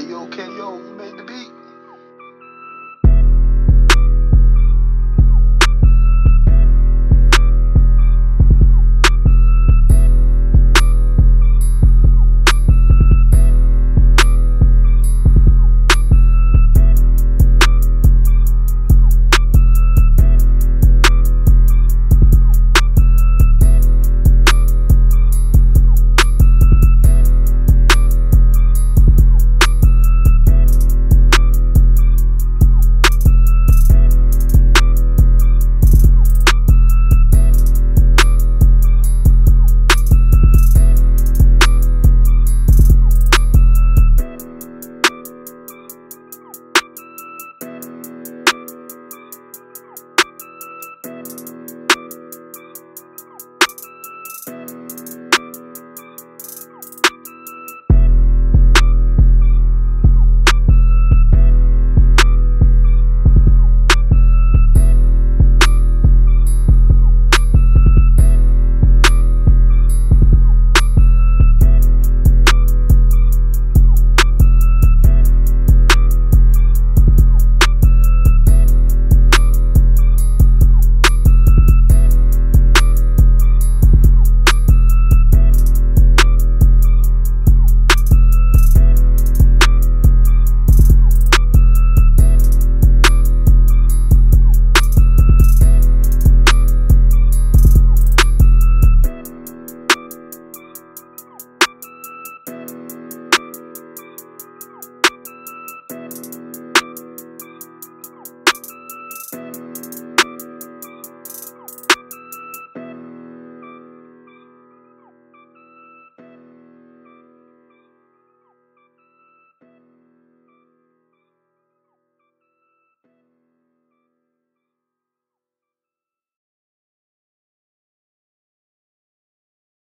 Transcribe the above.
Hey yo, K.O, you made the beat.